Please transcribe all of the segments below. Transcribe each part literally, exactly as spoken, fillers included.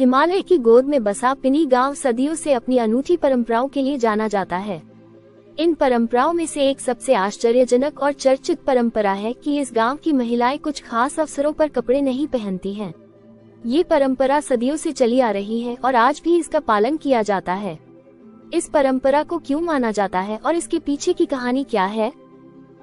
हिमालय की गोद में बसा पिनी गांव सदियों से अपनी अनूठी परंपराओं के लिए जाना जाता है। इन परंपराओं में से एक सबसे आश्चर्यजनक और चर्चित परंपरा है कि इस गांव की महिलाएं कुछ खास अवसरों पर कपड़े नहीं पहनती हैं। ये परंपरा सदियों से चली आ रही है और आज भी इसका पालन किया जाता है। इस परंपरा को क्यों माना जाता है और इसके पीछे की कहानी क्या है,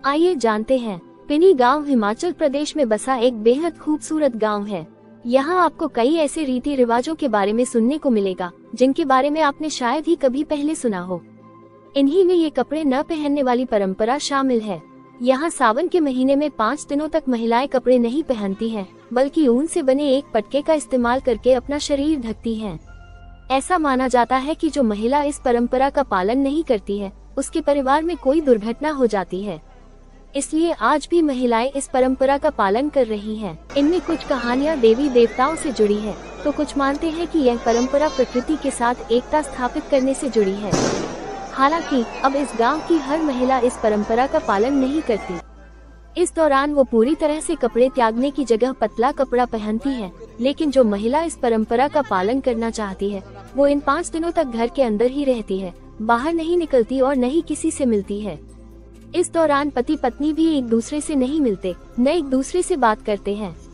आइए जानते हैं। पिनी गांव हिमाचल प्रदेश में बसा एक बेहद खूबसूरत गांव है। यहाँ आपको कई ऐसे रीति रिवाजों के बारे में सुनने को मिलेगा जिनके बारे में आपने शायद ही कभी पहले सुना हो। इन्हीं में ये कपड़े न पहनने वाली परंपरा शामिल है। यहाँ सावन के महीने में पाँच दिनों तक महिलाएं कपड़े नहीं पहनती हैं, बल्कि ऊन से बने एक पटके का इस्तेमाल करके अपना शरीर ढकती हैं। ऐसा माना जाता है कि जो महिला इस परंपरा का पालन नहीं करती है उसके परिवार में कोई दुर्घटना हो जाती है, इसलिए आज भी महिलाएं इस परंपरा का पालन कर रही हैं। इनमें कुछ कहानियां देवी देवताओं से जुड़ी है, तो कुछ मानते हैं कि यह परंपरा प्रकृति के साथ एकता स्थापित करने से जुड़ी है। हालांकि अब इस गांव की हर महिला इस परंपरा का पालन नहीं करती। इस दौरान वो पूरी तरह से कपड़े त्यागने की जगह पतला कपड़ा पहनती है, लेकिन जो महिला इस परंपरा का पालन करना चाहती है वो इन पाँच दिनों तक घर के अंदर ही रहती है, बाहर नहीं निकलती और न ही किसी से मिलती है। इस दौरान पति पत्नी भी एक दूसरे से नहीं मिलते, न एक दूसरे से बात करते हैं।